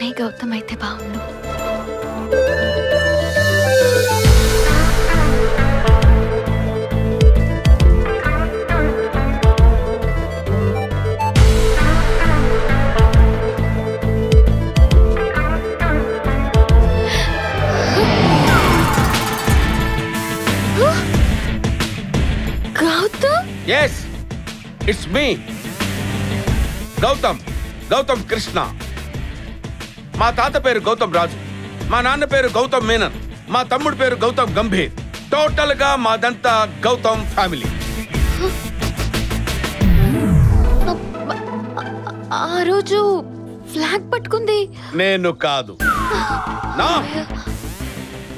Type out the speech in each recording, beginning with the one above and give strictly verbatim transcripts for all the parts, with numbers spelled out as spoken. నానే గౌతమ్ అయితే బాగుండు. Yes, it's me, Gautam, Gautam Krishna. My father name is Gautam Raj. My nana name is Gautam Menon. My tammud name is Gautam Gambhir. Total ga madanta Gautam family. Aa roju flag pattukundi. Nenu kaadu. Na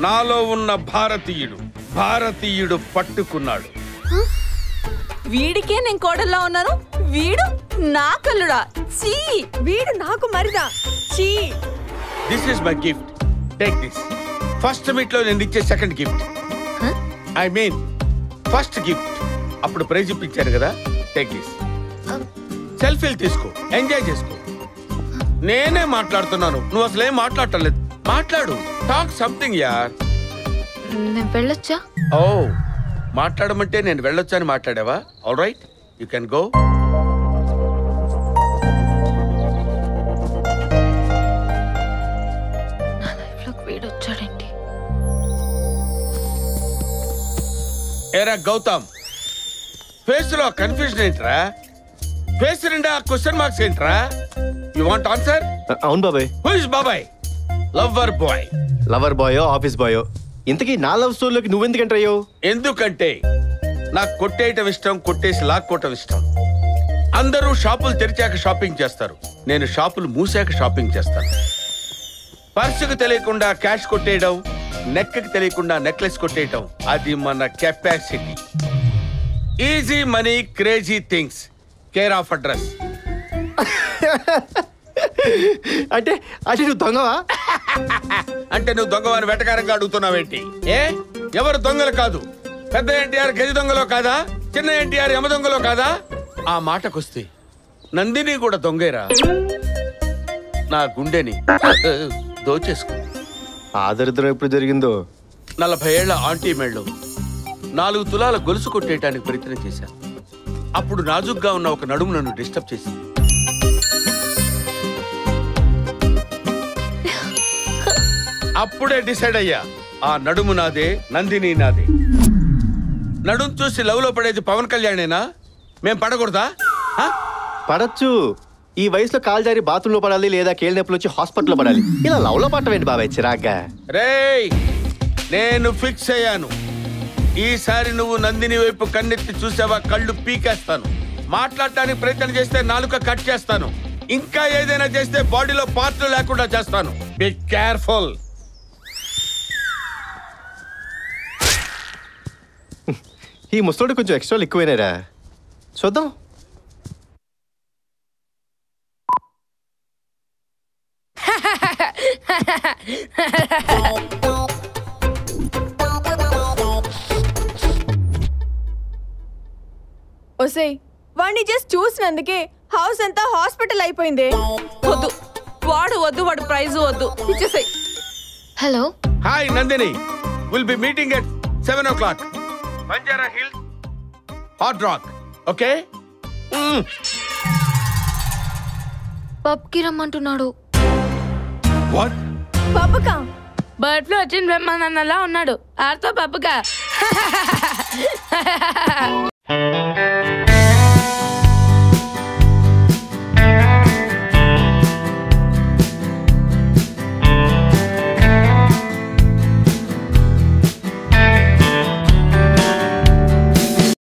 naalo unna bharatiyudu, bharatiyudu pattukunnadu. వీడికే నేను కోడల్లా ఉన్నాను, వీడు నా కల్లుడా. చీ, వీడు నాకు మరిదా. చీ. This is my gift, take this. First meet లో నేను ఇచ్చే second gift, I mean first gift. అప్పుడు ప్రైజ్ ఇప్పించారు కదా, టేక్ దిస్. సెల్ఫీలు తీసుకో, ఎంజాయ్ చేసుకో. నేనే మాట్లాడుతున్నాను, నువ్వు అసలు ఏం మాట్లాడటం లేదు. మాట్లాడు, టాక్ సంథింగ్ యార్. నేను వెళ్ళొచ్చా? ఓ మాట్లాడమంటే నేను వెళ్ళొచ్చు అని మాట్లాడావా? All right, you can go. నా లైఫ్లోకి వీడొచ్చాడండి. ఏరా గౌతమ్, ఫేస్ లో కన్ఫ్యూజన్ ఏంట్రా? ఫేస్ నిండా క్వశ్చన్ మార్క్స్ ఏంట్రా? You want answer? అవును బాబాయ్. హూ ఇస్ బాబాయ్? Lover boy. లవర్ బాయో ఆఫీస్ బాయో? ఇంతకీ నా లవ్ స్టోరీలోకి నువ్వెందుకు ఎంటర్ అయ్యావు? ఎందుకంటే నాకు కొట్టేయటం ఇష్టం, కొట్టేసి లాక్కోవటం ఇష్టం. అందరూ షాపులు తెరిచాక షాపింగ్ చేస్తారు, నేను షాపులు మూసాక షాపింగ్ చేస్తాను. పర్సుకు తెలియకుండా క్యాష్ కొట్టేయడం, నెక్కకు తెలియకుండా నెక్లెస్ కొట్టేయటం, అది మన capacity. Easy money, crazy things, care of address. అంటే అంటే నువ్వు దొంగవా? అంటే నువ్వు దొంగవాని వెటకారంగా అడుగుతున్నావేంటి? ఏ ఎవరు దొంగలు కాదు? పెద్ద ఎన్టీఆర్ గజ దొంగలో కాదా? చిన్న ఎన్టీఆర్ యమ దొంగలో కాదా? ఆ మాటకొస్తే నందిని కూడా దొంగేరా. నా గుండెని దోచేసుకు. ఆ దరిద్రం ఎప్పుడు జరిగిందో? నలభై ఏళ్ల ఆంటీ మెళ్ళు నాలుగు తులాల గొలుసు కొట్టేయటానికి ప్రయత్నం చేశాను. అప్పుడు నాజుగ్గా ఉన్న ఒక నడుము నన్ను డిస్టర్బ్ చేసింది. అప్పుడే డిసైడ్ అయ్యా, ఆ నడుము నాదే, నందిని నాదే. నడుము చూసి లవ్ లో పడేది పవన్ కళ్యాణేనా? మేం పడకూడదా? పడచ్చు. ఈ వయసులో కాలు జారి బాత్రూంలో పడాలి, లేదా కేళ్ళ నొప్పులు వచ్చి హాస్పిటల్లో పడాలి. ఇలా లవ్ లో పట్టవేంటి బాబాయ్, చిరాగ్గా. రేయ్, నేను ఫిక్స్ అయ్యాను. ఈసారి నువ్వు నందిని వైపు కన్నెత్తి చూసావా కళ్ళు పీకేస్తాను. మాట్లాడటానికి ప్రయత్నం చేస్తే నాలుక కట్ చేస్తాను. ఇంకా ఏదైనా చేస్తే బాడీలో పార్ట్లు లేకుండా చేస్తాను. Be careful. ఈ ముసలోడు కొంచెం ఎక్స్ట్రా ఎక్కువైనారా? చూద్దాం. ఒసే, వాడిని జస్ట్ చూసినందుకే హౌస్ అంతా హాస్పిటల్ అయిపోయింది. వద్దు వాడు, వద్దు వాడు, ప్రైజ్ వద్దు, ఇచ్చేసాయి. Hello, hi Nandini, will be meeting at seven o'clock. Banjara Hills, hard rock, okay? Pub ki rammantunnadu. What? Pub ka? Bird flu achin rammananala unnadu. Artha pub ka.